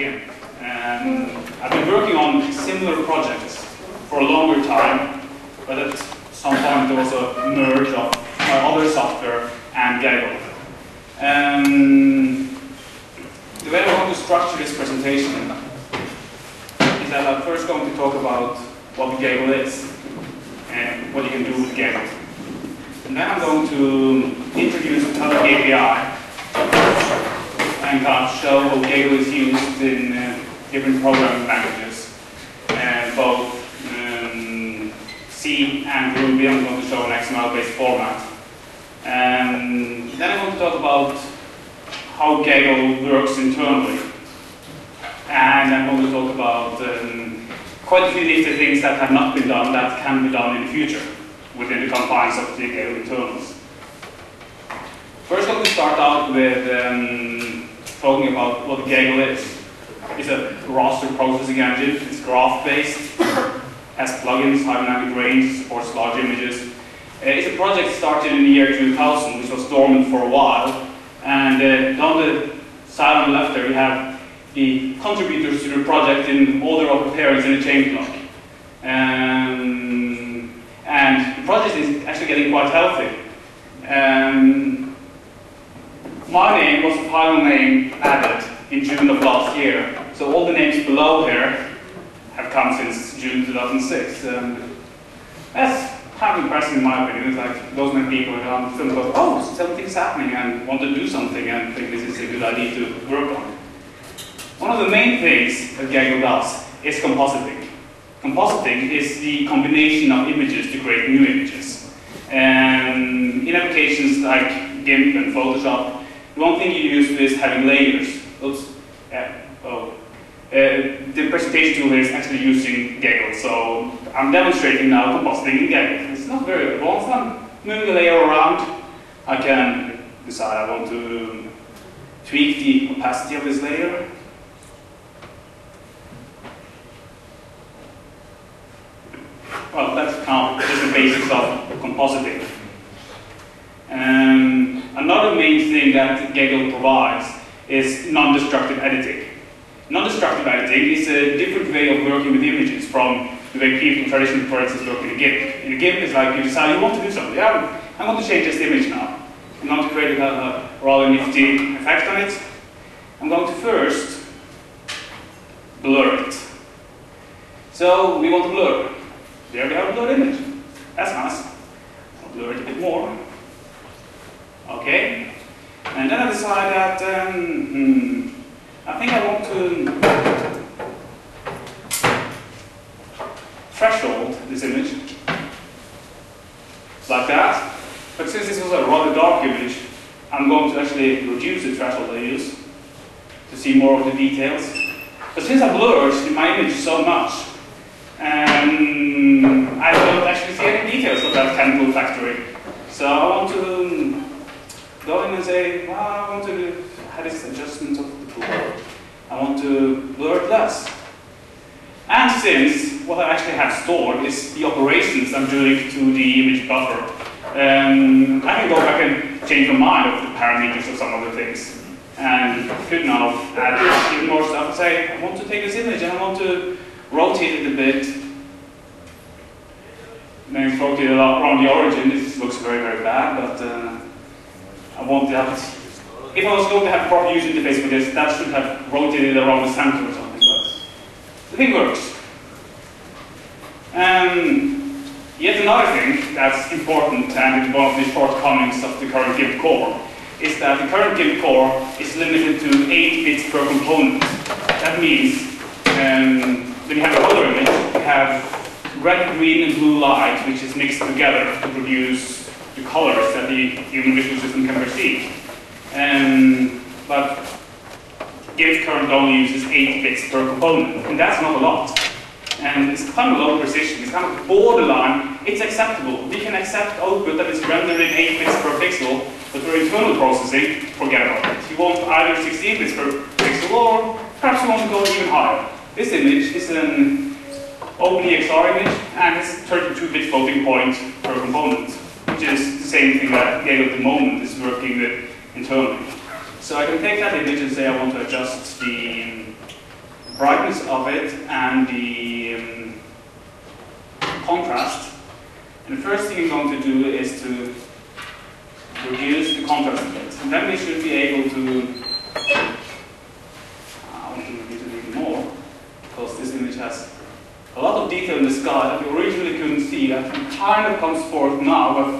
GIMP. And I've been working on similar projects for a longer time, but at some point there was a merge of my other software and GEGL. The way I want to structure this presentation is that I'm first going to talk about what GEGL is and what you can do with GEGL. And then I'm going to introduce another API and kind of show how GEGL is used in different programming languages, both C and Ruby. I'm going to show an XML-based format. And then I'm going to talk about how GEGL works internally. And I'm going to talk about quite a few different things that have not been done that can be done in the future within the confines of the GEGL internals. First, let me start out with talking about what GEGL is. It's a raster processing engine. It's graph-based, has plugins, high-dynamic range, supports large images. It's a project started in the year 2000, which was dormant for a while. And down the side on the left there, we have the contributors to the project in order of appearance in a change log. And the project is actually getting quite healthy. My name was a final name added in June of last year. So all the names below here have come since June 2006. That's kind of impressive in my opinion. It's like those many people who go, oh, something's happening and want to do something and think this is a good idea to work on. One of the main things that GEGL does is compositing. Compositing is the combination of images to create new images. And in applications like GIMP and Photoshop, one thing you use is having layers. Oops. Yeah. Oh. The presentation tool is actually using GEGL, so I'm demonstrating now compositing in GEGL. It's not very advanced. I'm moving a layer around. I can decide I want to tweak the opacity of this layer. Well, that's kind of just the basics of compositing. Another main thing that GEGL provides is non-destructive editing. Non-destructive editing is a different way of working with images from the way people traditionally, for instance, work in a GIMP. In a GIMP, it's like you decide you want to do something. Yeah, I want to change this image now. I'm going to create a rather nifty effect on it. I'm going to first blur it. So we want to blur. There we have a blurred image. That's nice. I'll blur it a bit more. Okay, and then I decide that I think I want to threshold this image like that. But since this was a rather dark image, I'm going to actually reduce the threshold I use to see more of the details. But since I blurred my image so much, I don't actually see any details of that chemical factory. So I want to go in and say, well, I want to have this adjustment of the pool. I want to blur it less. And since what I actually have stored is the operations I'm doing to the image buffer, I can go back and change my mind of the parameters of some of the things. And could now add even more stuff and say, I want to take this image and I want to rotate it a bit. And then it's rotated around the origin. This looks very, very bad, but I want that. If I was going to have a proper user interface for this, that should have rotated around the center or something, but the thing works. Yet another thing that's important, and it's one of the shortcomings of the current GIMP core, is that the current GIMP core is limited to 8 bits per component. That means when you have a color image, you have red, green, and blue light, which is mixed together to produce the colors that the human visual system can perceive. But GIMP currently only uses 8 bits per component, and that's not a lot. And it's kind of low precision, it's kind of borderline, it's acceptable. We can accept output that is rendered in 8 bits per pixel, but for internal processing, forget about it. You want either 16 bits per pixel, or perhaps you want to go even higher. This image is an OpenEXR image, and it's a 32-bit floating point per component, which is the same thing that GEGL at the moment is working with internally. So I can take that image and say I want to adjust the brightness of it and the contrast. And the first thing I'm going to do is to reduce the contrast a bit. And then we should be able to, I want to reduce it even more, because this image has a lot of detail in the sky that we originally couldn't see, that kind of comes forth now, but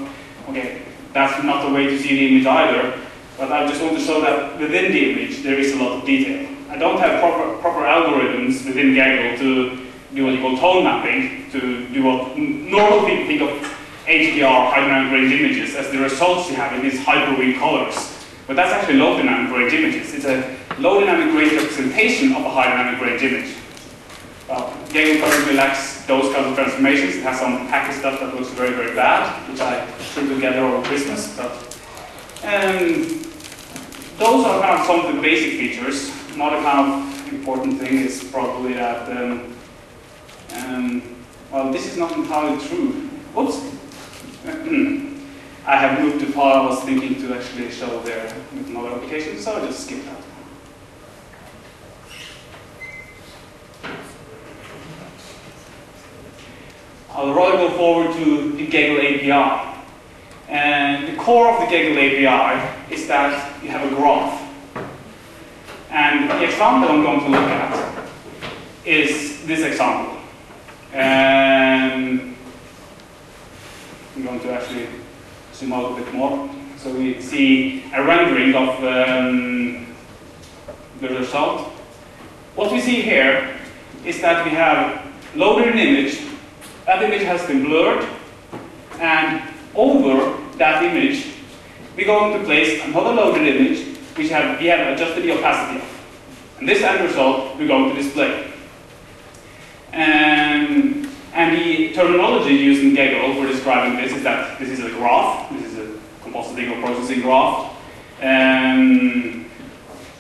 okay, that's not the way to see the image either. But I just want to show that within the image there is a lot of detail. I don't have proper algorithms within GEGL to do what you call tone mapping, to do what normal people think of HDR, high dynamic range images, as the results you have in these hyperwing colors. But that's actually low dynamic range images. It's a low dynamic range representation of a high dynamic range image. GEGL currently lacks those kinds of transformations. It has some hacky stuff that looks very, very bad, which I threw together over Christmas. But those are kind of some of the basic features. Another kind of important thing is probably that, well, this is not entirely true. Whoops. I have moved too far. I was thinking to actually show there with another application, so I'll just skip that. I'll rather go forward to the GEGL API. And the core of the GEGL API is that you have a graph. And the example I'm going to look at is this example. I'm going to actually zoom out a bit more. So we see a rendering of the result. What we see here is that we have loaded an image. That image has been blurred, and over that image we're going to place another loaded image which we have adjusted the opacity of. And this end result we're going to display. And the terminology used in GEGL for describing this is that this is a graph, this is a compositing or processing graph.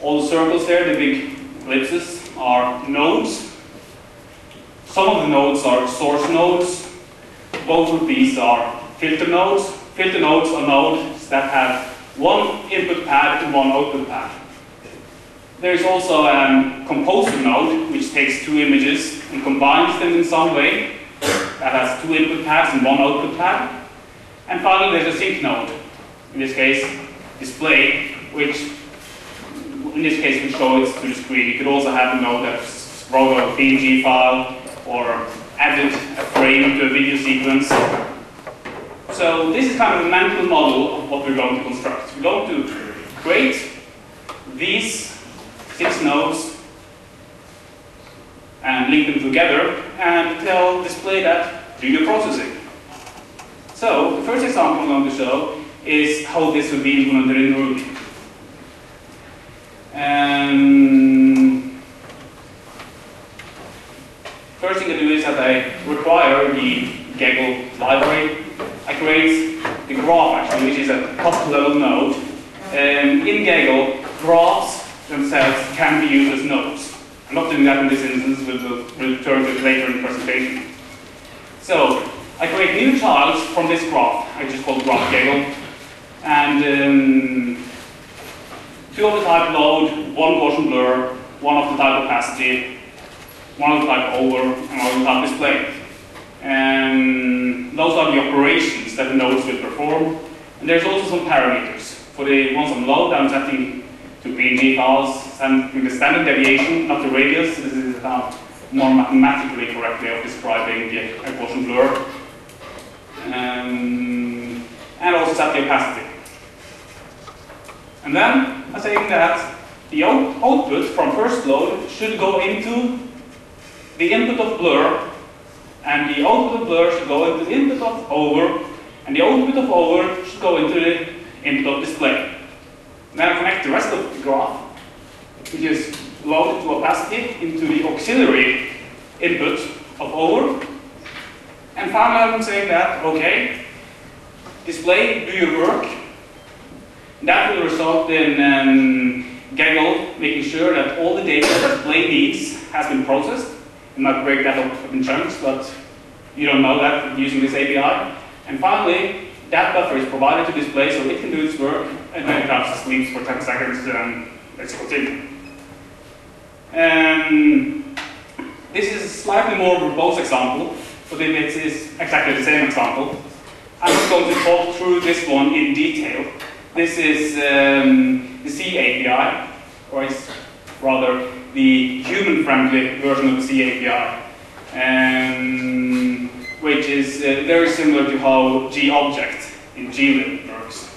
All the circles there, the big ellipses, are nodes. Some of the nodes are source nodes. Both of these are filter nodes. Filter nodes are nodes that have one input pad and one output pad. There is also a composer node, which takes two images and combines them in some way. That has two input pads and one output pad. And finally, there's a sync node. In this case, display, which in this case would show it to the screen. You could also have a node that wrote a PNG file, or added a frame to a video sequence. So this is kind of a mental model of what we're going to construct. We're going to create these 6 nodes and link them together and tell display that do your processing. So the first example I'm going to show is how this would be implemented in Ruby. First thing I do is that I require the GEGL library. I create the graph actually, which is a top-level node. In GEGL, graphs themselves can be used as nodes. I'm not doing that in this instance, we'll return to it later in the presentation. So I create new tiles from this graph. I just call graph GEGL. And two of the type load, one Gaussian blur, one of the type opacity, one of the type over, and one of the type display. And those are the operations that the nodes will perform. And there's also some parameters. For the ones on load, I'm setting to PNG files, and the standard deviation, not the radius. This is about more mathematically correct way of describing the Gaussian blur. And also set the opacity. And then I'm saying that the output from first load should go into the input of blur, and the output of blur should go into the input of over, and the output of over should go into the input of display. Then I connect the rest of the graph, which is loaded to opacity, into the auxiliary input of over. And finally I'm saying that, okay, display, do your work. That will result in GEGL making sure that all the data that display needs has been processed. I might break that up in chunks, but you don't know that using this API. And finally, that buffer is provided to display so it can do its work, and then it perhaps sleeps for 10 seconds and let's continue. This is a slightly more verbose example, but it is exactly the same example. I'm not going to talk through this one in detail. This is the C API, or it's rather the human-friendly version of the C API, which is very similar to how GObject in GLib works,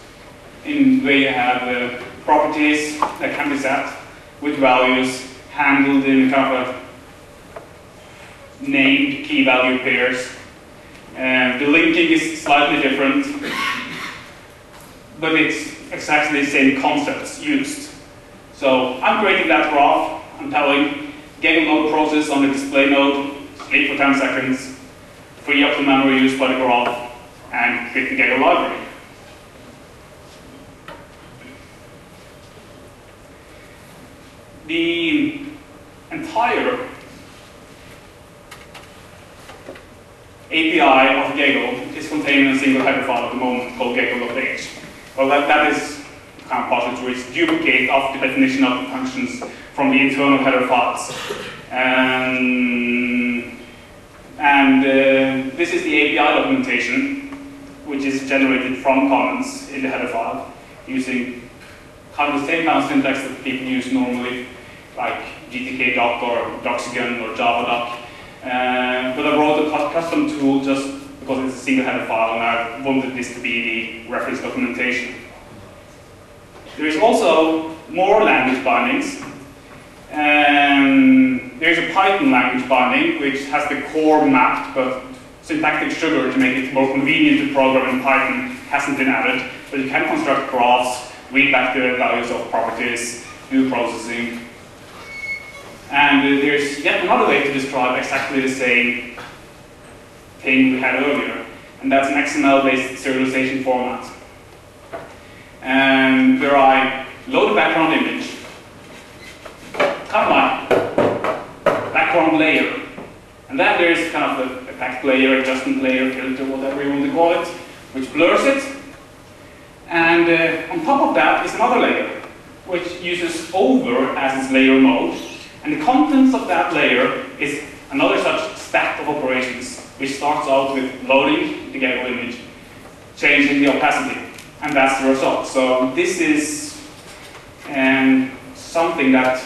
in where you have properties that can be set with values handled in kind of a named key-value pairs. The linking is slightly different, but it's exactly the same concepts used. So I'm creating that graph. I'm telling game mode process on the display node, sleep for 10 seconds, free up the memory used by the graph, and click the GEGL library. The entire API of GEGL is contained in a single hyperfile at the moment called GEGL.h. Well, that is kind of partly true. It's duplicate of the definition of the functions from the internal header files. And this is the API documentation, which is generated from comments in the header file using kind of the same kind of syntax that people use normally, like GTK doc or Doxygen or Java doc. But I wrote a custom tool just because it's a single header file and I wanted this to be the reference documentation. There is also more language bindings. There is a Python language binding which has the core mapped, but syntactic sugar to make it more convenient to program in Python hasn't been added. But you can construct graphs, read back the values of properties, do processing. And there's yet another way to describe exactly the same thing we had earlier, and that's an XML-based serialization format, where I load a background image, kind of like background layer, and then there's kind of the effect layer, adjustment layer, filter, whatever you want to call it, which blurs it, and on top of that is another layer, which uses over as its layer mode, and the contents of that layer is another such stack of operations, which starts out with loading the GEGL image, changing the opacity, and that's the result. So this is something that,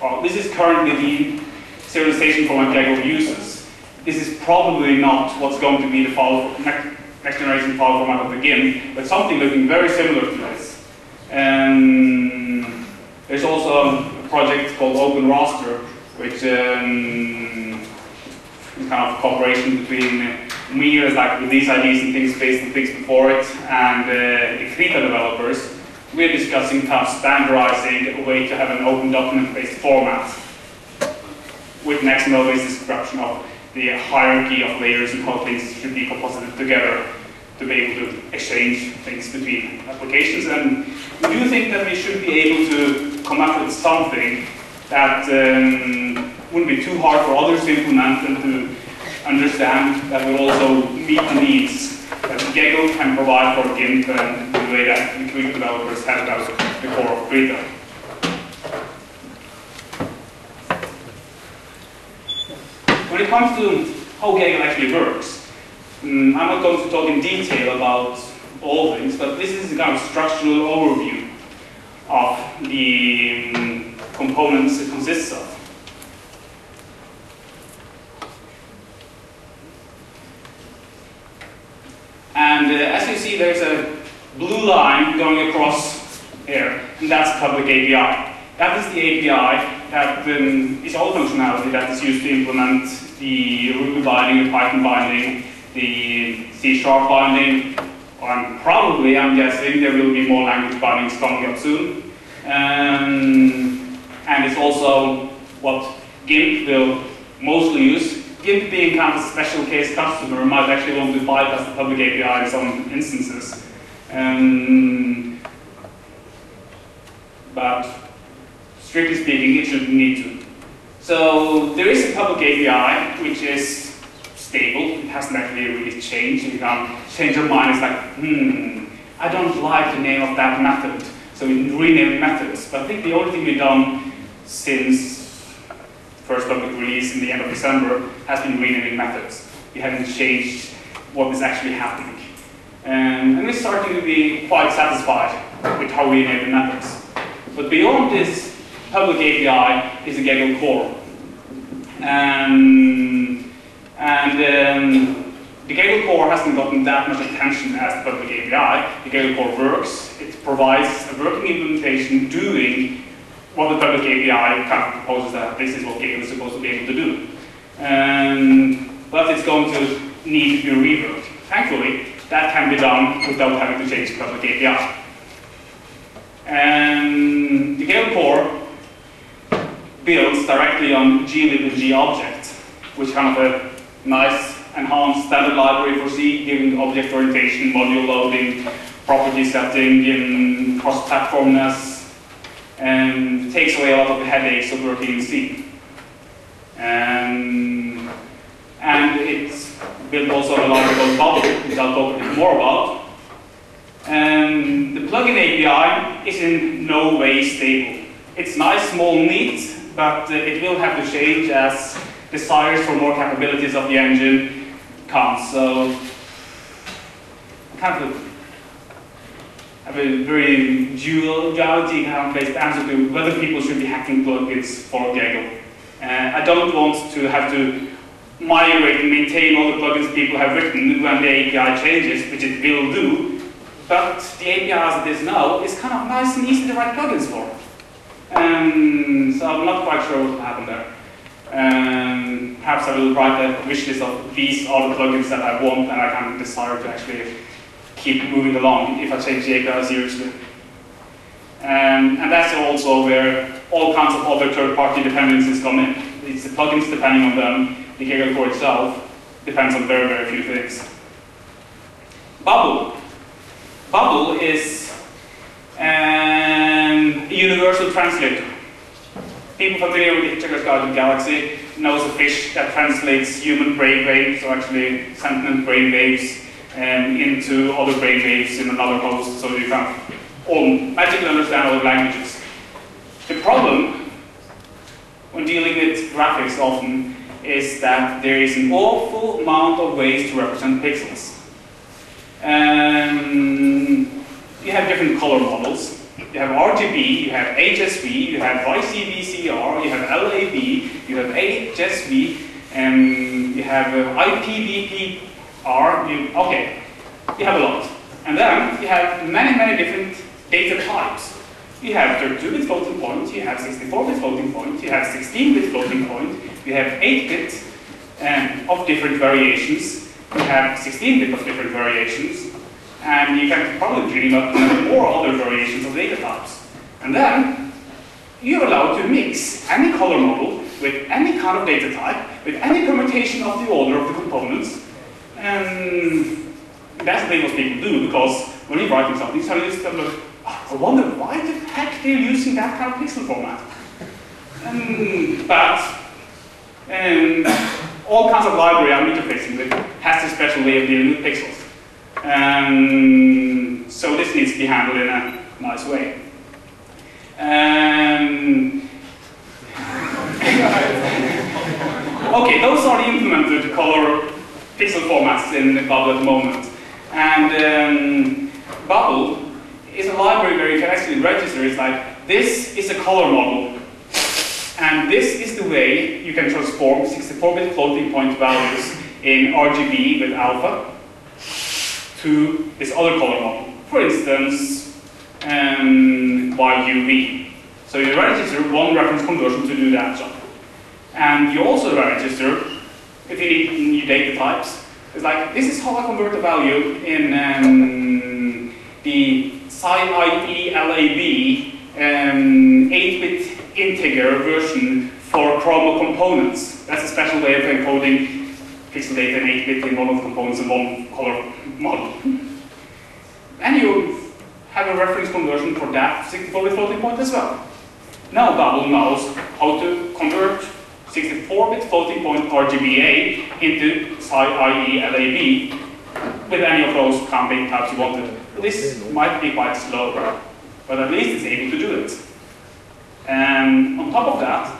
well, this is currently the serialization format GEGL uses. This is probably not what's going to be the file, next generation file format of the GIMP, but something looking very similar to this. There's also a project called Open Raster, which kind of cooperation between me as like with these ideas and things based on things before it and the Krita developers. We're discussing kind of standardizing a way to have an open document-based format with an XML-based description of the hierarchy of layers and how things should be composited together to be able to exchange things between applications. And we do think that we should be able to come up with something that wouldn't be too hard for others to implement and to understand that will also meet the needs that GEGL can provide for GIMP and the way that the Krita developers had about the core of Krita. When it comes to how GEGL actually works, I'm not going to talk in detail about all things, but this is a kind of structural overview of the components it consists of. And as you see, there's a blue line going across here, and that's public API. That is the API that is all functionality that is used to implement the Ruby binding, the Python binding, the C# binding, and probably, I'm guessing, there will be more language bindings coming up soon. And it's also what GIMP will mostly use. GIMP being kind of a special case customer might actually want to bypass the public API in some instances. But strictly speaking, it shouldn't need to. So there is a public API which is stable. It hasn't actually really changed. You can't change your mind. It's like, I don't like the name of that method. So we renamed methods. But I think the only thing we've done since first public release in the end of December, has been renaming methods. We haven't changed what is actually happening. And we're starting to be quite satisfied with how we enable methods. But beyond this, public API is a GEGL core. The GEGL core hasn't gotten that much attention as the public API. The GEGL core works. It provides a working implementation doing what the public API kind of proposes that this is what GEGL is supposed to be able to do. But it's going to need to be reworked. Thankfully, that can be done without having to change the public API. And the GEGL core builds directly on GLib and GObject, which kind of a nice enhanced standard library for C, giving object orientation, module loading, property setting, and cross-platformness, and takes away a lot of the headaches of working in C. And it's built also on a library called Babl, which I'll talk a bit more about. And the plugin API is in no way stable. It's nice, small, neat, but it will have to change as desires for more capabilities of the engine comes. So, kind of have a very duality kind of based answer to whether people should be hacking plugins for GEGL. I don't want to have to migrate and maintain all the plugins people have written when the API changes, which it will do, but the API as it is now is kind of nice and easy to write plugins for. So I'm not quite sure what will happen there. Perhaps I will write a wish list of these are the plugins that I want and I kind of desire to actually keep moving along if I change the API seriously. And that's also where all kinds of other third-party dependencies come in. It's the plugins depending on them, the GEGL core itself depends on very, very few things. Babl. Babl is a universal translator. People familiar with the Hitchhiker's Guide to the Galaxy knows a fish that translates human brainwaves, or actually sentient brainwaves, into other brainwaves in another host, so you can all magically understand other languages. The problem when dealing with graphics often is that there is an awful amount of ways to represent pixels. You have different color models. You have RGB, you have HSV, you have YCbCr, you have LAB, you have HSV, and you have IPVPR, okay, you have a lot. And then you have many, many different data types. You have 32-bit floating point, you have 64-bit floating point, you have 16-bit floating point, you have 8-bit of different variations, you have 16-bit of different variations, and you can probably dream up more other variations of data types. And then, you're allowed to mix any color model with any kind of data type, with any permutation of the order of the components. And that's the thing most people do, because when you're writing something, suddenly you start like, oh, I wonder why the heck they're using that kind of pixel format. All kinds of library I'm interfacing with has a special way of dealing with pixels. So this needs to be handled in a nice way. Okay, those are the implemented color pixel formats in Babl at the moment. And Babl is a library where you can actually register. It's like, this is a color model. And this is the way you can transform 64-bit floating point values in RGB with alpha to this other color model, for instance, YUV. So you register one reference conversion to do that job. And you also register, if you need new data types, it's like, this is how I convert the value in the CIE LAB 8-bit integer version for chroma components. That's a special way of encoding pixel data and 8-bit in one of the components and one color model. And you have a reference conversion for that 64-bit floating point as well. Now Babl knows how to convert 64-bit floating point RGBA into CIE LAB with any of those counting types you wanted. This might be quite slow, but at least it's able to do it. And on top of that,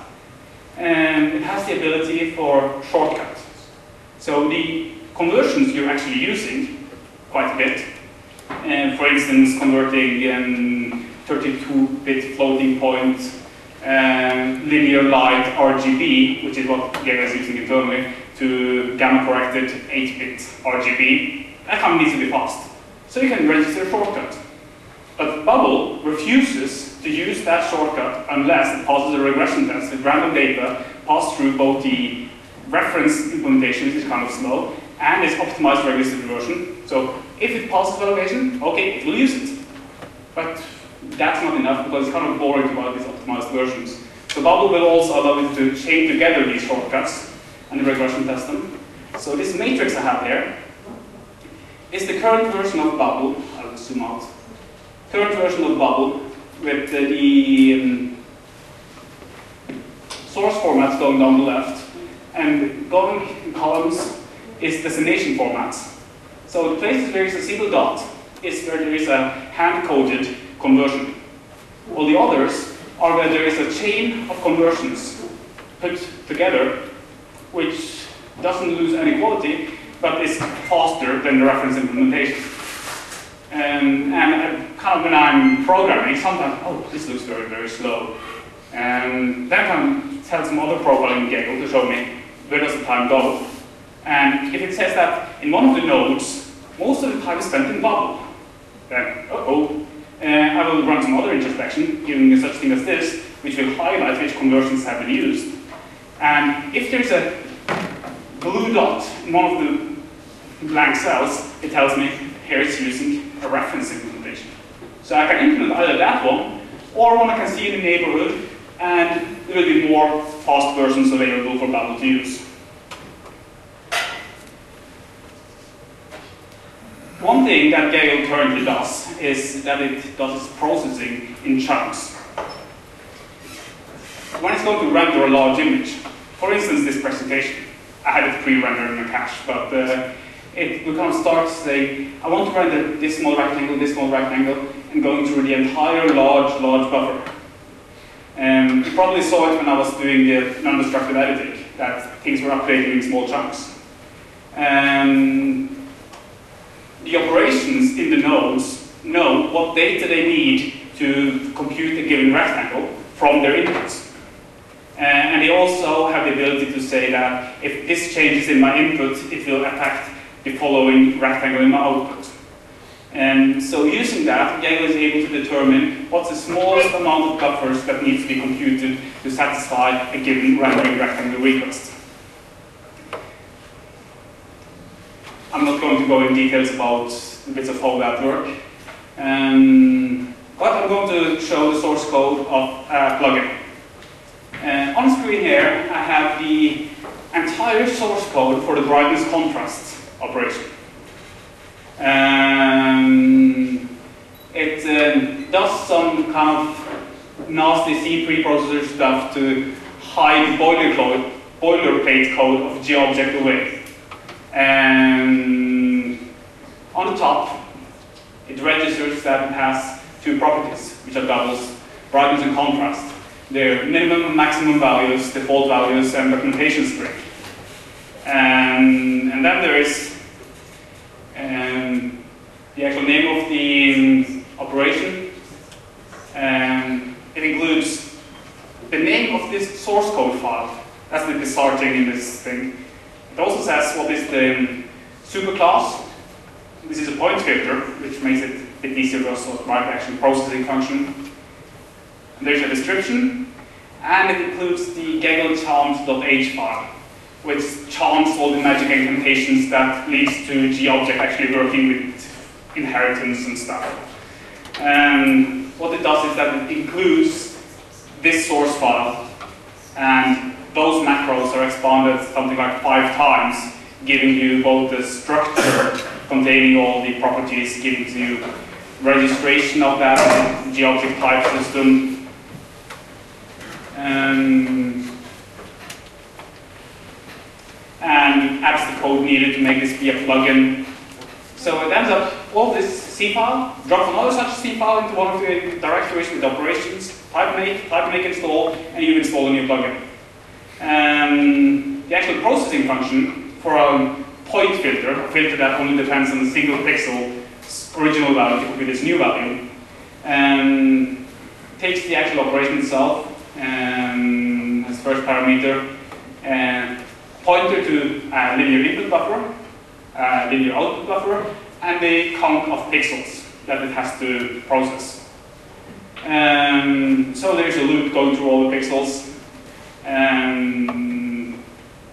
and it has the ability for shortcuts. So the conversions you're actually using quite a bit. For instance, converting 32-bit floating point linear light RGB, which is what GEGL is using internally, to gamma corrected 8-bit RGB. That kind of needs to be fast. So you can register a shortcut. But Babl refuses to use that shortcut unless it passes a regression test with random data passed through both the reference implementation, which is kind of slow, and its optimized register version. So if it passes validation, okay, it will use it. But that's not enough because it's kind of boring about these optimized versions. So Babl will also allow it to chain together these shortcuts and regression test them. So this matrix I have here is the current version of Babl. I'll zoom out. Current version of Babl with the source formats going down the left, and going in columns is destination formats. So the places where there is a single dot is where there is a hand-coded conversion. All the others are where there is a chain of conversions put together, which doesn't lose any quality, but is faster than the reference implementation. And kind of when I'm programming, sometimes, oh, this looks very, very slow. And then I can tell some other programming GEGL to show me where does the time go. And if it says that in one of the nodes, most of the time is spent in Babl, then, I will run some other introspection, giving such thing as this, which will highlight which conversions have been used. And if there's a blue dot in one of the blank cells, it tells me here it's using a reference implementation. So I can implement either that one, or one I can see in the neighborhood, and there will be more fast versions available for Babl to use. One thing that GEGL currently does is that it does its processing in chunks. When it's going to render a large image, for instance this presentation, I had it pre-rendered in a cache, but it will kind of start saying, I want to render this small rectangle, and going through the entire large buffer. You probably saw it when I was doing the non-destructive editing, that things were updating in small chunks. The operations in the nodes know what data they need to compute a given rectangle from their inputs. And they also have the ability to say that if this changes in my input, it will affect the following rectangle in my output. And so using that, GEGL is able to determine what's the smallest amount of buffers that needs to be computed to satisfy a given rendering rectangle request. I'm not going to go in details about the bits of how that works, but I'm going to show the source code of a plugin. On screen here, I have the entire source code for the brightness contrast operation. It does some kind of nasty C preprocessor stuff to hide boilerplate code of GObject away. On the top, it registers that it has two properties, which are doubles, brightness and contrast. Their minimum and maximum values, default values, and documentation string. And then there is the actual name of the operation. It includes the name of this source code file. That's the bizarre thing in this thing. It also says what is the superclass. This is a point filter, which makes it a bit easier for us to write action processing function. There's a description, and it includes the GEGL charms.h file, which charms all the magic incantations that leads to GObject actually working with inheritance and stuff. And what it does is that it includes this source file, and those macros are expanded something like 5 times, giving you both the structure containing all the properties, giving you registration of that GObject type system. And adds the code needed to make this be a plugin. So it ends up all this C file, drops another such C file into one of the directories with operations, type make install, and you install a new plugin. the actual processing function for a point filter, a filter that only depends on a single pixel's original value to be this new value, takes the actual operation itself as first parameter, pointer to a linear input buffer, a linear output buffer, and a count of pixels that it has to process. So there's a loop going through all the pixels,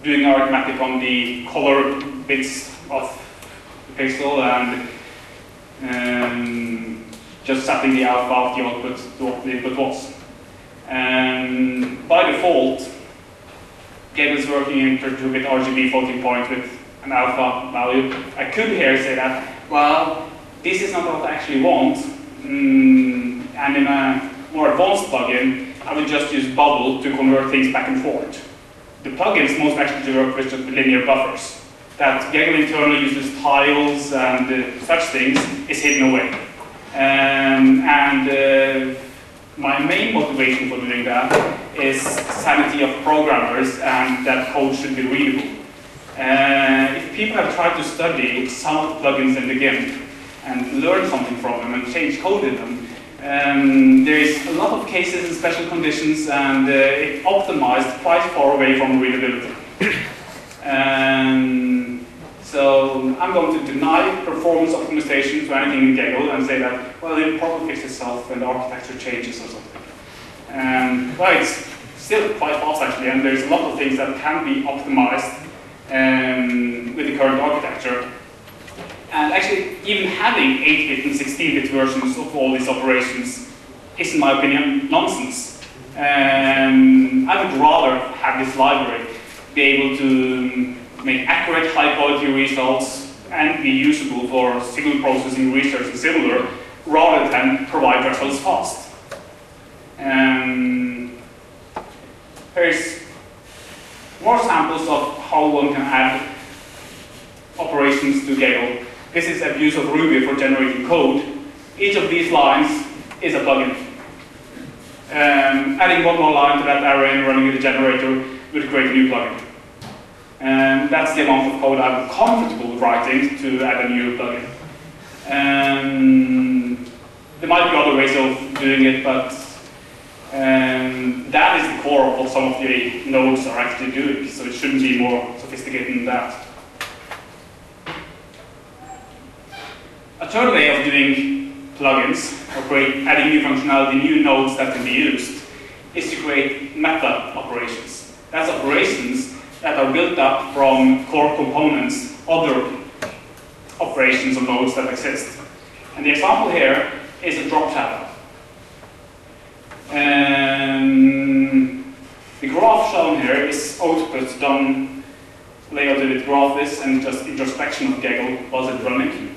doing arithmetic on the color bits of the pixel, and just setting the alpha of the output to what the input was. By default, GIMP is working in 32-bit RGB floating point with an alpha value. I could here say that, well, this is not what I actually want. And in a more advanced plugin, I would just use Babl to convert things back and forth. The plugins most actually work with linear buffers. That GEGL internally uses tiles and such things is hidden away. My main motivation for doing that is sanity of programmers and that code should be readable. If people have tried to study some of the plugins in the GIMP and learn something from them and change code in them, there is a lot of cases in special conditions, and it optimized quite far away from readability. So I'm going to deny performance optimization to anything in GEGL and say that, well, it probably fixes itself and the architecture changes or something. Well, it's still quite fast actually, and there's a lot of things that can be optimized with the current architecture. And actually, even having 8-bit and 16-bit versions of all these operations is, in my opinion, nonsense. I would rather have this library be able to make accurate, high-quality results and be usable for signal processing research and similar, rather than provide results fast. There's more samples of how one can add operations to GEGL. This is abuse of Ruby for generating code. Each of these lines is a plugin. Adding one more line to that array and running the generator would create a new plugin. That's the amount of code I'm comfortable writing to add a new plugin. There might be other ways of doing it, but that is the core of what some of the nodes are actually doing, so it shouldn't be more sophisticated than that. A third way of doing plugins, or adding new functionality, new nodes that can be used, is to create meta operations. That's operations that are built up from core components, other operations or nodes that exist. And the example here is a drop shadow. The graph shown here is output done, layouted with graph is, and just introspection of GEGL was it running.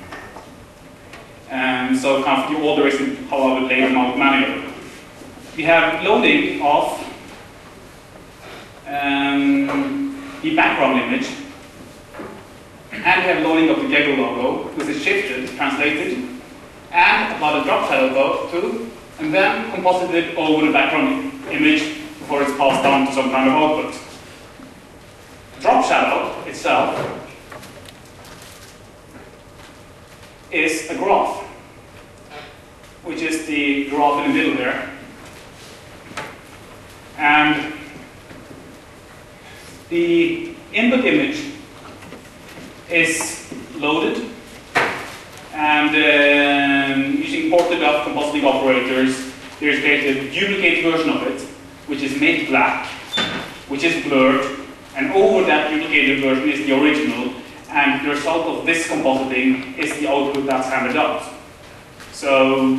So kind of the order is how I would lay them out manually. We have loading of the background image, and we have loading of the GEGL logo, which is shifted, translated, and about a drop shadow too, and then composited over the background image before it's passed down to some kind of output. Drop shadow itself is a graph, which is the graph in the middle there. And the input image is loaded, and using Porter duff compositing operators, there is created a duplicate version of it, which is made black, which is blurred, and over that duplicated version is the original, and the result of this compositing is the output that's handed out. So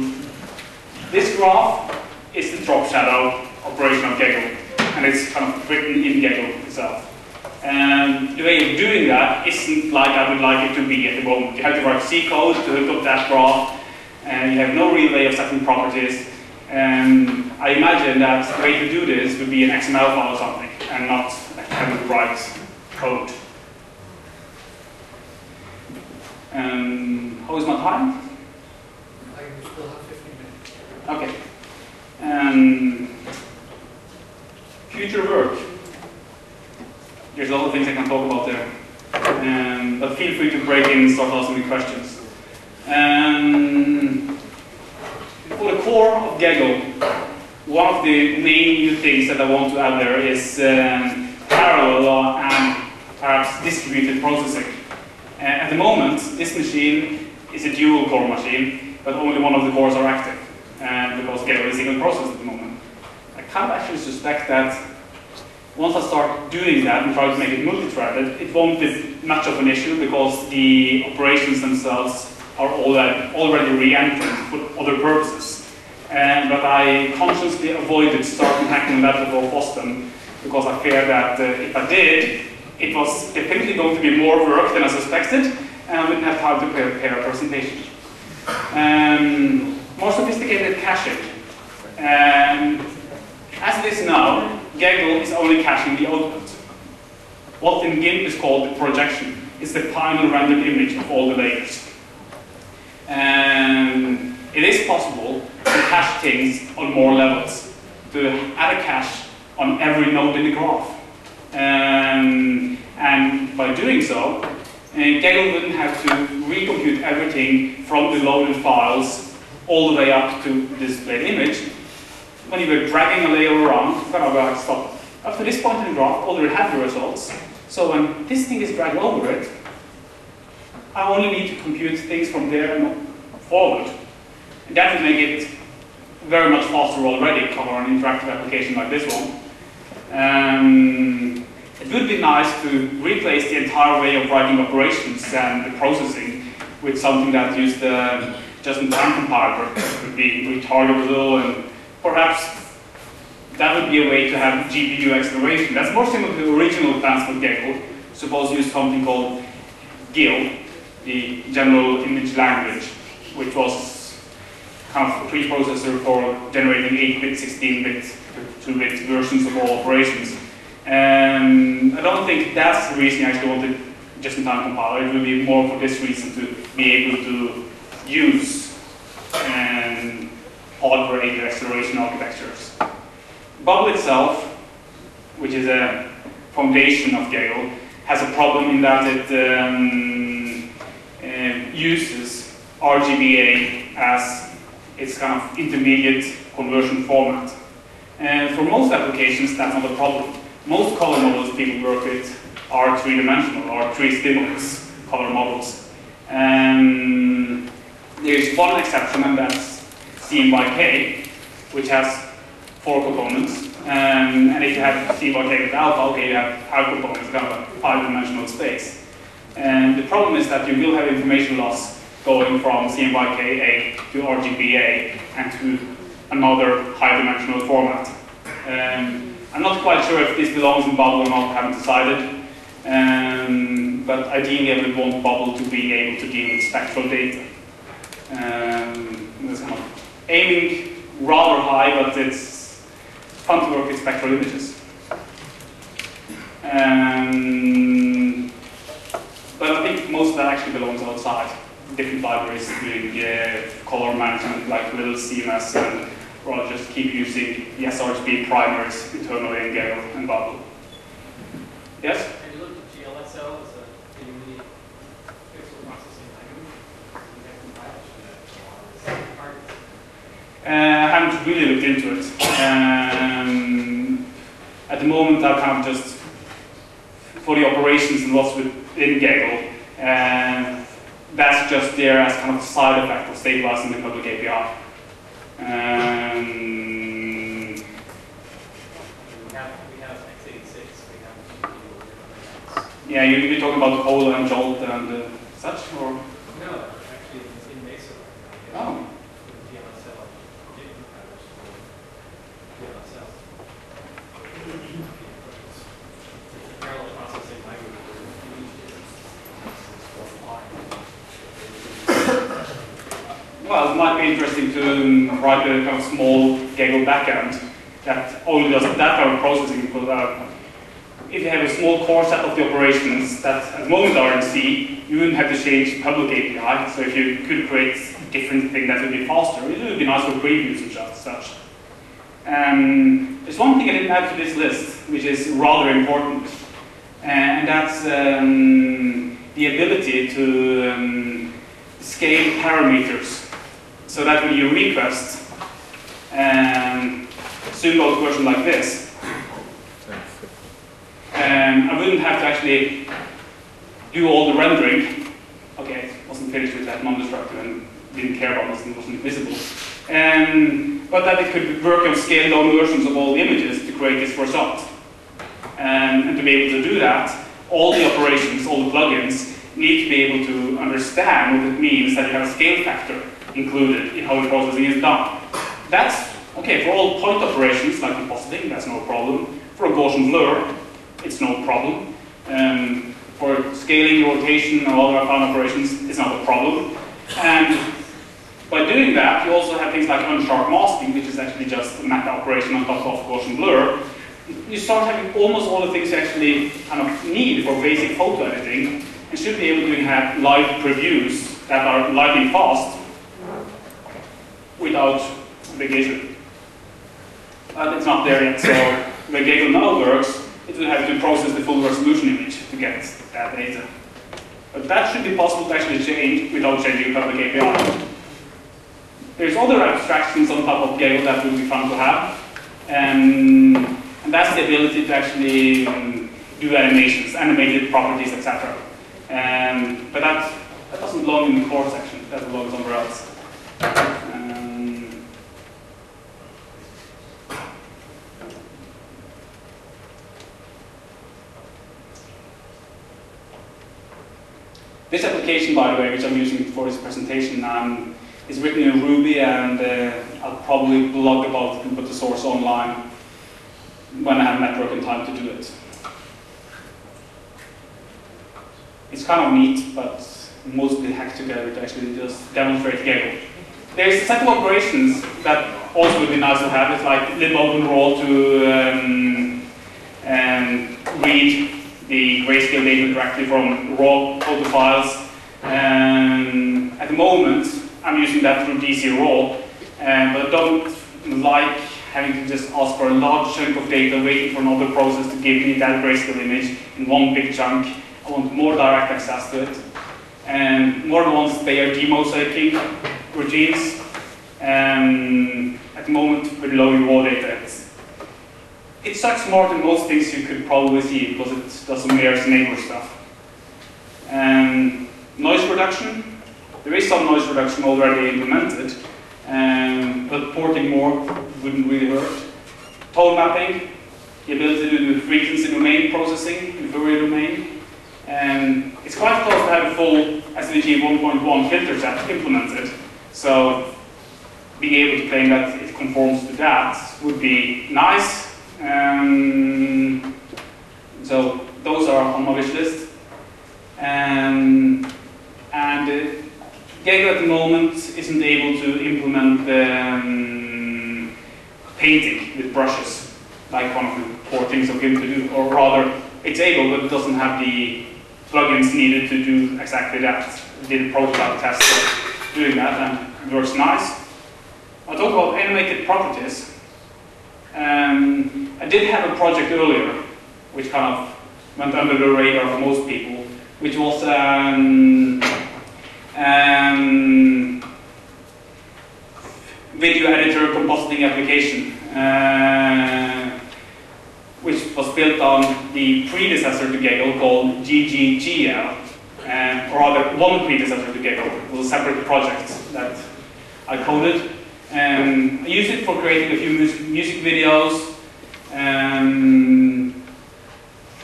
this graph is the drop shadow operation of GEGL, and it's kind of written in GEGL itself. And the way of doing that isn't like I would like it to be at the moment. You have to write C code to hook up that graph, and you have no real way of setting properties. And I imagine that the way to do this would be an XML file or something, and not having to write code. How is my time? I still have 15 minutes. Okay. Future work. There's a lot of things I can talk about there. But feel free to break in and start asking me questions. For the core of GEGL, one of the main new things that I want to add there is parallel and perhaps distributed processing. At the moment, this machine is a dual core machine, but only one of the cores are active, because GEGL is a single process at the moment. I kind of actually suspect that once I start doing that and try to make it multi-threaded, it won't be much of an issue because the operations themselves are already re-entered for other purposes. But I consciously avoided starting hacking that before Boston because I fear that if I did, it was definitely going to be more work than I suspected and I wouldn't have time to prepare a presentation. More sophisticated caching. As it is now, GEGL is only caching the output. What in GIMP is called the projection is the final rendered image of all the layers. And it is possible to cache things on more levels, to add a cache on every node in the graph. And by doing so, GEGL wouldn't have to recompute everything from the loaded files all the way up to the displayed image. When you were dragging a layer around, stop. Up to this point in the graph, already have the results. So when this thing is dragged over it, I only need to compute things from there and forward. And that would make it very much faster already for an interactive application like this one. It would be nice to replace the entire way of writing operations and the processing with something that used the just-in-time compiler. It would be retargetable and perhaps that would be a way to have GPU acceleration. That's more similar to the original plans for GEGL. Suppose you use something called GIL, the General Image Language, which was kind of a preprocessor for generating 8-bit, 16-bit, 2-bit versions of all operations. I don't think that's the reason I actually wanted just-in-time compiler. It would be more for this reason, to be able to use hardware-aided acceleration architectures. Babl itself, which is a foundation of GEGL, has a problem in that it uses RGBA as its kind of intermediate conversion format. And for most applications, that's not a problem. Most color models people work with are three-dimensional or three-stimulus color models. There is one exception, and that's CMYK, which has four components, and if you have CMYK with alpha, okay, you have five components, kind of a five-dimensional space. And the problem is that you will have information loss going from CMYKA to RGBA and to another high-dimensional format. I'm not quite sure if this belongs in Babl or not, I haven't decided, but ideally I would want Babl to be able to deal with spectral data. That's kind of aiming rather high, but it's fun to work with spectral images. But I think most of that actually belongs outside. Different libraries doing color management, like little CMS, and rather just keep using the sRGB primers internally in GEGL and Babl. Yes? Have you looked at GLSL as a unique pixel processing language? I haven't really looked into it. At the moment, I kind of just, for the operations and what's within GEGL, that's just there as kind of a side effect of stabilizing the public API. We have x86, we have GPU. Yeah, you're talking about Pole and Jolt and such? Or? No, actually, it's in Mesa right now. Yeah. Oh. Well, it might be interesting to write a kind of small GEGL backend that only does that kind of processing. Because if you have a small core set of the operations that at the moment are in C, you wouldn't have to change public API. So if you could create a different thing that would be faster, it would be nice for previews and such. There's one thing I didn't add to this list, which is rather important. and that's the ability to scale parameters, so that when you request symbol version like this, I wouldn't have to actually do all the rendering. Okay, I wasn't finished with that non-destructive and didn't care about it, wasn't visible. But that it could work on scaled down versions of all the images to create this result. And to be able to do that, all the operations, all the plugins, need to be able to understand what it means that you have a scale factor included in how the processing is done. That's okay for all point operations like compositing, that's no problem. For a Gaussian blur, it's no problem. For scaling, rotation, and all of our found operations, it's not a problem. And by doing that, you also have things like unsharp masking, which is actually just a map operation on top of Gaussian blur. You start having almost all the things you actually kind of need for basic photo editing, and should be able to have live previews that are lightning fast without GEGL. But it's not there yet, so the GEGL now works. It will have to process the full resolution image to get that data. But that should be possible to actually change without changing the public API. There's other abstractions on top of GEGL that would be fun to have. And that's the ability to actually do animations, animated properties, etc. But that doesn't belong in the core section, that belongs somewhere else. This application, by the way, which I'm using for this presentation, is written in Ruby, and I'll probably blog about it and put the source online when I have network and time to do it. It's kind of neat, but mostly hacked together to actually just demonstrate GEGL. There's a set of operations that also would be nice to have. It's like lib-open-raw to read the grayscale data directly from raw photo files. At the moment, I'm using that through DC-raw, but I don't like having to just ask for a large chunk of data, waiting for another process to give me that grayscale image in one big chunk. I want more direct access to it. And more advanced, they are demosaicing regimes. At the moment, with low raw data, it sucks more than most things you could probably see because it does some layers and neighbor stuff. Noise reduction, there is some noise reduction already implemented, but porting more wouldn't really hurt. Tone mapping, the ability to do frequency domain processing in Fourier domain. It's quite close to having full SVG 1.1 filter set implemented, so being able to claim that it conforms to that would be nice. So those are on my wish list. And GEGL at the moment isn't able to implement painting with brushes, like one of the core things of GIMP to do, or rather, it's able, but it doesn't have the plugins needed to do exactly that. I did a prototype test of doing that, and it works nice. I'll talk about animated properties. I did have a project earlier, which kind of went under the radar for most people, which was video editor compositing application, which was built on the predecessor to GEGL called GGGL, or rather one predecessor to GEGL. It was a separate project that I coded. I used it for creating a few music videos.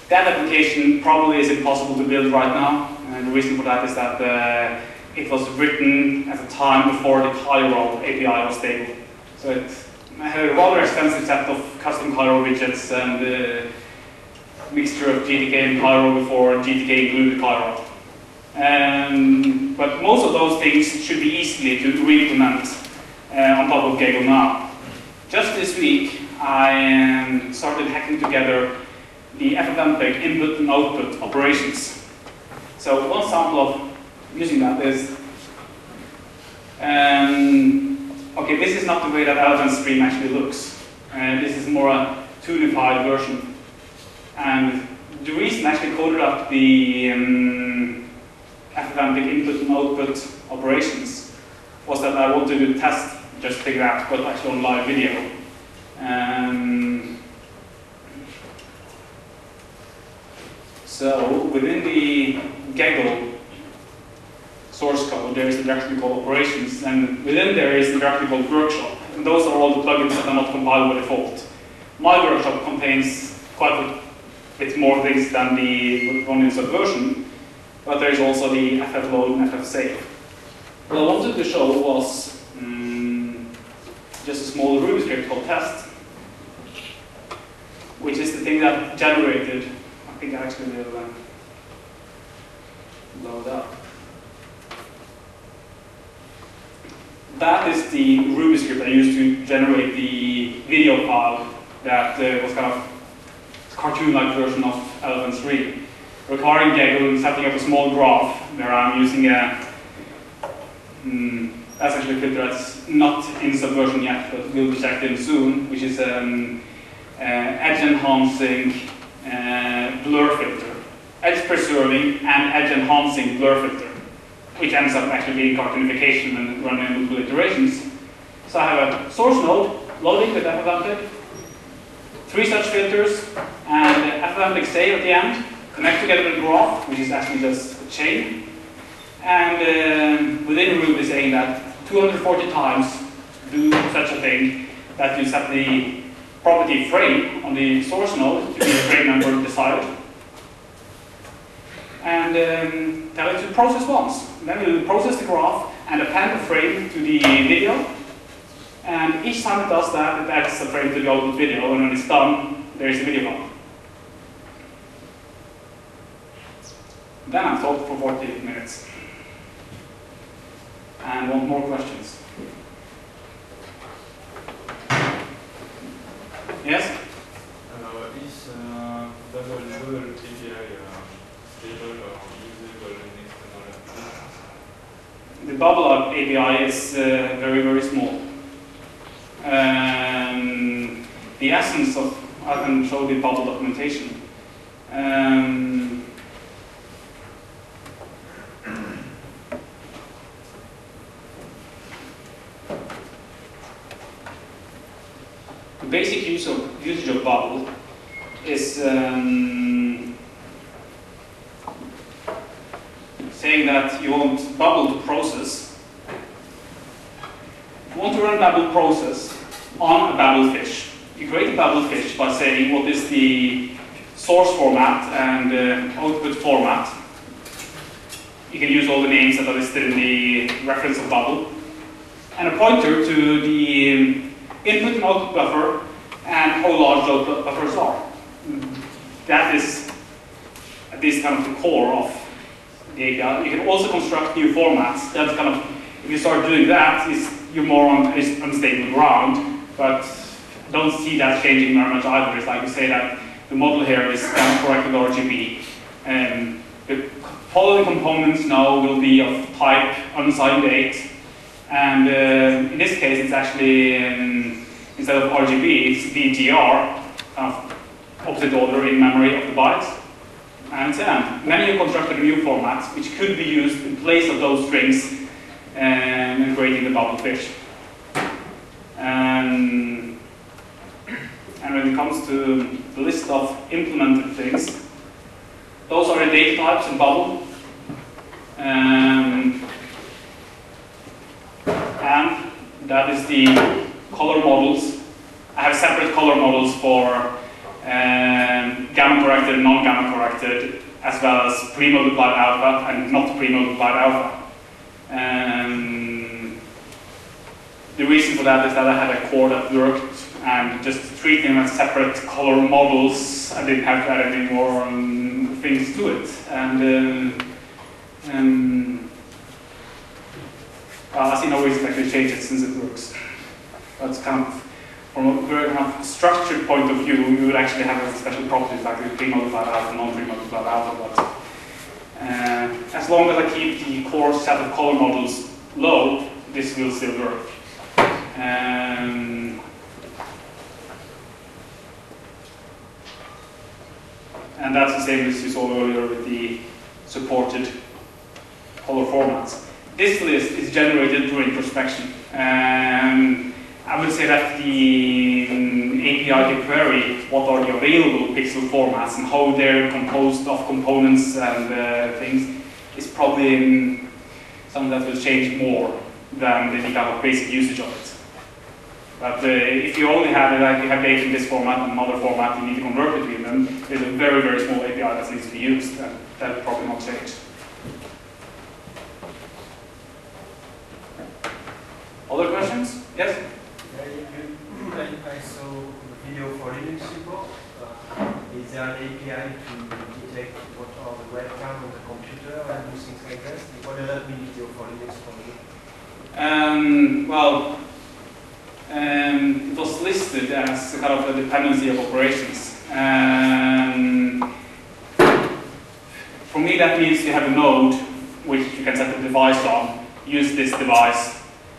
That application probably is impossible to build right now. And the reason for that is that it was written at a time before the Cairo API was stable. So I had a rather extensive set of custom Cairo widgets and the mixture of GTK and Cairo before GTK included Cairo. But most of those things should be easily to re-implement on top of GEGL now. Just this week, I started hacking together the FFmpeg input and output operations. So one sample of using that is, okay, this is not the way that Elephants Dream actually looks. This is more a tunified version. And the reason I actually coded up the FFmpeg input and output operations was that I wanted to test just figure out what actually on live video. So within the GEGL source code, there is a directory called operations, and within there is a directory called workshop. And those are all the plugins that are not compiled by default. My workshop contains quite a bit more things than the one in Subversion, but there is also the ffload and ffsave. What I wanted to show was just a small Ruby script called test, which is the thing that generated. I think I actually will load up. That is the Ruby script I used to generate the video file that was kind of cartoon-like version of Elephants Dream, requiring GEGL and setting up a small graph where I'm using a. That's actually a filter that's not in Subversion yet, but will be checked in soon, which is an edge-enhancing blur filter. Edge-preserving and edge-enhancing blur filter, which ends up actually being cartoonification and running multiple iterations. So I have a source node loading with FFmpeg, three such filters, and FFmpeg save at the end, connect together the graph, which is actually just a chain, and within Ruby saying that 240 times do such a thing that you set the property frame on the source node to be a frame number desired, and tell it to process once. Then we will process the graph and append the frame to the video, and each time it does that, it adds a frame to the output video, and when it's done, there is a video file. Then I talked for 40 minutes. And want more questions? Yes? Is WWL API stable or usable in external applications? The Babl API is very, very small. The essence of, I can show the Babl documentation. Basic usage of Babl is saying that you want Babl to process. You want to run Babl process on a Babl fish. You create a Babl fish by saying what is the source format and output format. You can use all the names that are listed in the reference of Babl, and a pointer to the input and output buffer, and how large those buffers are. That is at least kind of the core of the API. You can also construct new formats. That's kind of, if you start doing that, you're more on unstable ground, but I don't see that changing very much either. It's like you say that the model here is kind of corrected RGB. The following components now will be of type unsigned 8. And in this case, it's actually, instead of RGB, it's VGR, kind of opposite order in memory of the bytes. And many have constructed new formats, which could be used in place of those strings in creating the Babl fish. And when it comes to the list of implemented things, those are the data types in Babl. And that is the color models. I have separate color models for gamma corrected and non-gamma corrected, as well as pre-multiplied alpha and not pre-multiplied alpha. The reason for that is that I had a core that worked, and just treat them as separate color models. I didn't have to add any more things to it. And I see no reason to actually change it since it works. That's kind of, from a very kind of structured point of view, you would actually have special properties like the pre-multiplied alpha, non-pre-multiplied alpha. But as long as I keep the core set of color models low, this will still work. And that's the same as you saw earlier with the supported color formats. This list is generated during prospection. I would say that the API can query what are the available pixel formats and how they're composed of components and things is probably something that will change more than the kind of basic usage of it. But if you only have it, like you have data in this format and another format, you need to convert between them. There's a very, very small API that needs to be used, and that will probably not change. Other questions? Yes? I saw the video for Linux people. Is there an API to detect what are the webcam on the computer and do things like that? What does that mean video for Linux for you? It was listed as kind of a dependency of operations. For me, that means you have a node which you can set the device on, use this device,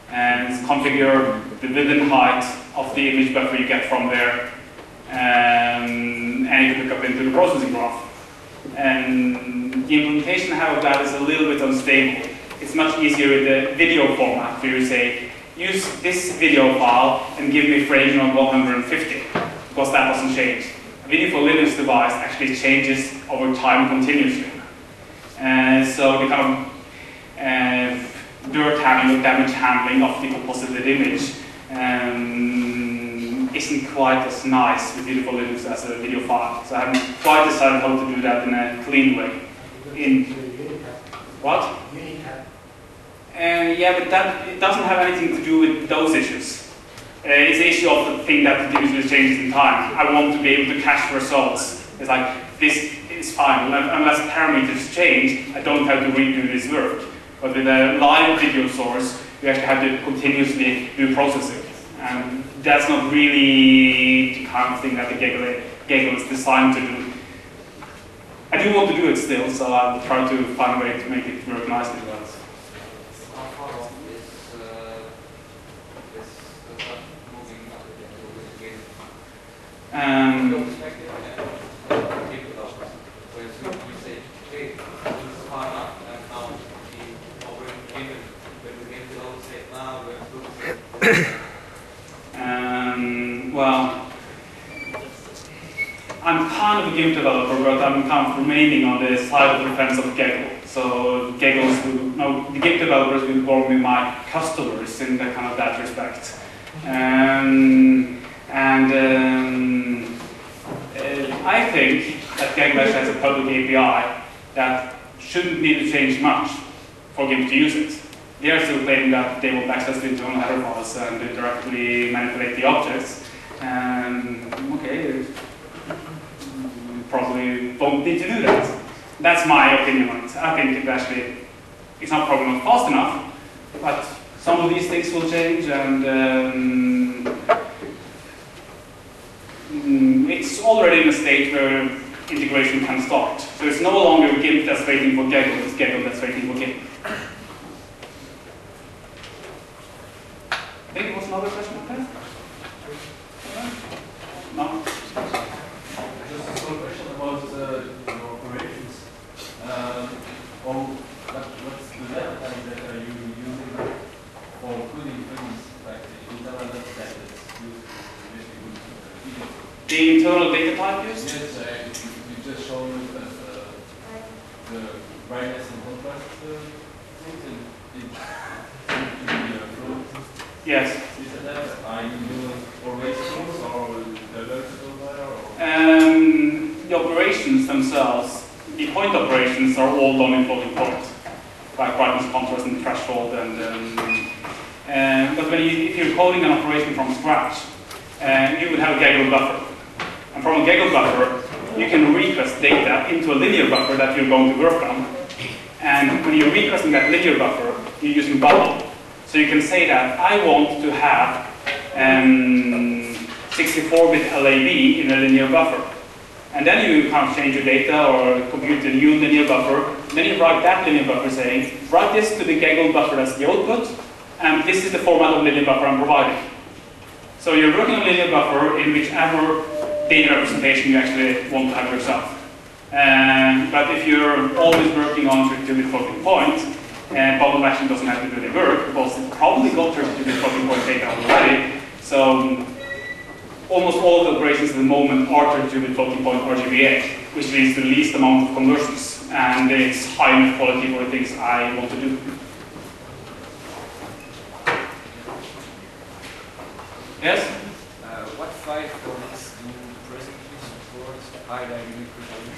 and configure the width and height of the image buffer you get from there, and you can look up into the processing graph. And the implementation of that is a little bit unstable. It's much easier with the video format, where you say, use this video file and give me frame of 150, because that doesn't change. A video for Linux device actually changes over time continuously. And so the kind of dirt handling or damage handling of the composited image isn't quite as nice with video for Linux as a video file. So I haven't quite decided how to do that in a clean way. In what? Yeah, but that it doesn't have anything to do with those issues. It's the issue of the thing that the user changes in time. I want to be able to cache results. It's like, this is fine. Unless parameters change, I don't have to redo this work. But with a live video source, you actually have to continuously do processing. And that's not really the kind of thing that the GEGL is designed to do. I do want to do it still, so I'll try to find a way to make it work nicely. Well, I'm kind of a GIMP developer, but I'm kind of remaining on the side of the fence of GEGL. So the GIMP developers will probably be my customers in that kind of that respect. I think that GEGL has a public API that shouldn't need to change much for GIMP to use it. They are still claiming that they will access the internal header files and directly manipulate the objects. And okay, probably don't need to do that. That's my opinion on it. I think it actually it's not probably not fast enough, but some of these things will change and. It's already in a state where integration can start. So it's no longer GIMP that's waiting for GEGL, it's GEGL that's waiting for GIMP. I think it was another question up there? No? Just a small question about operations. What's the data that are you using for including things like the internal data that is used? The internal data type used? Yes, you just showed me that the brightness and contrast things. Yes. Is that are you always close or alertable there? The operations themselves, the point operations are all done in floating point, like brightness, contrast, and threshold. But if you're coding an operation from scratch, you would have a GEGL buffer. And from a GEGL buffer, you can request data into a linear buffer that you're going to work on. And when you're requesting that linear buffer, you're using Babl. So you can say that I want to have 64-bit LAB in a linear buffer. And then you kind of change your data or compute a new linear buffer. And then you write that linear buffer saying, write this to the GEGL buffer as the output, and this is the format of linear buffer I'm providing. So you're working on a linear buffer in whichever data representation you actually want to have yourself. But if you're always working on 32-bit floating point, Babl actually doesn't have to do the work because it probably got 32-bit floating point data already. So almost all of the operations at the moment are 32-bit floating point RGBA, which leads to the least amount of conversions, and it's high enough quality for the things I want to do. Yes? What file formats do you presently support high dynamic resolution?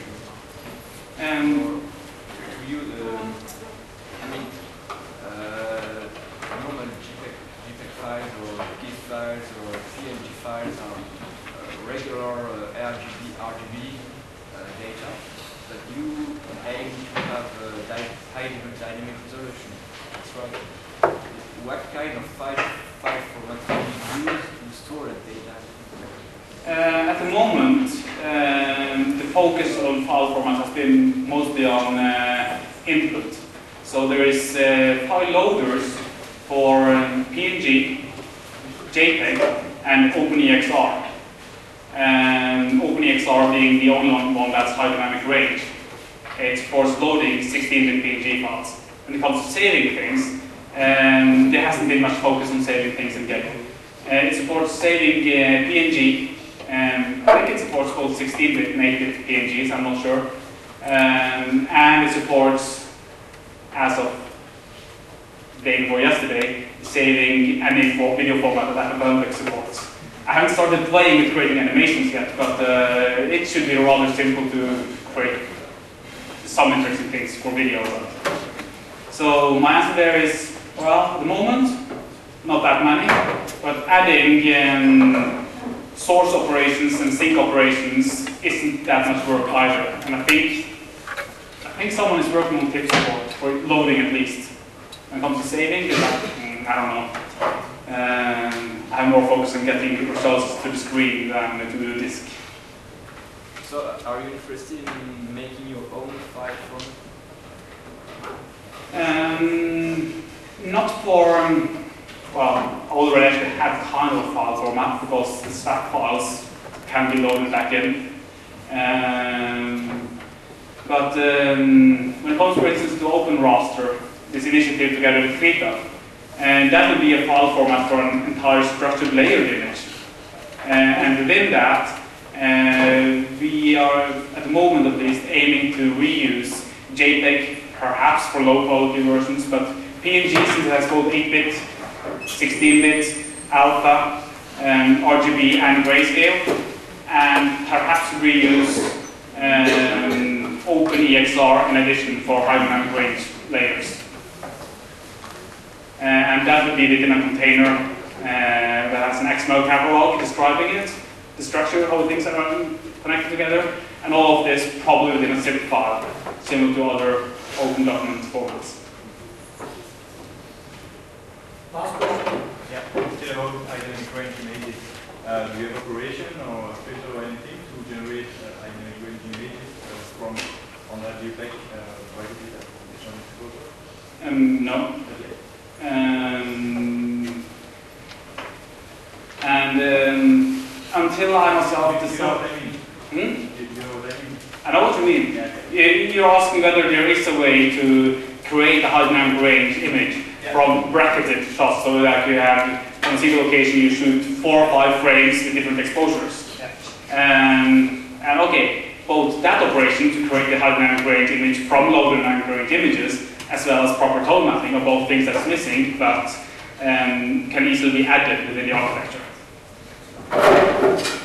Normal JPEG files or GIF files or PNG files are regular RGB data, but you aim to have high dynamic resolution. That's right. What kind of file format can you use to store that data? At the moment, the focus on file format has been mostly on input. So there is file loaders for PNG, JPEG, and OpenEXR. And OpenEXR being the only one that's high dynamic range. It's for loading 16-bit PNG files. When it comes to saving things, there hasn't been much focus on saving things in GEGL. It supports saving PNG. I think it supports both 16-bit native PNGs, I'm not sure. And it supports, as of the day before yesterday, saving any video format that FFmpeg supports. I haven't started playing with creating animations yet, but it should be rather simple to create some interesting things for video. So my answer there is, well, at the moment, not that many, but adding source operations and sync operations isn't that much work either. And I think someone is working on tips for loading at least. When it comes to saving, I don't know. I'm more focused on getting results to the screen than to the disk. So are you interested in making your own file format? Not for... Well, I already actually have kind of file format because the stack files can be loaded back in. When it comes, for instance, to Open Raster, this initiative together with Krita, and that would be a file format for an entire structured layered image. And within that, we are, at the moment at least, aiming to reuse JPEG, perhaps for low quality versions, but PNG, since it has both 8-bit, 16-bit, alpha, RGB, and grayscale, and perhaps reuse OpenEXR in addition for high dynamic range layers. And that would be within a container that has an XML catalog describing it, the structure, how the things are connected together, and all of this probably within a zip file, similar to other open document formats. Last question. Yeah. Still about dynamic range images. Do you have a correlation or a filter or anything to generate dynamic range images from on that JPEG variety that is on this photo? No. Okay. Until I myself decide. I know what you mean. Yeah. You're asking whether there is a way to create a high dynamic range image. From bracketed shots, so that you have on a single occasion you shoot 4 or 5 frames with different exposures. Yeah. And okay, both that operation to create the high dynamic range image from low dynamic range images, as well as proper tone mapping are both things that's missing, but can easily be added within the architecture.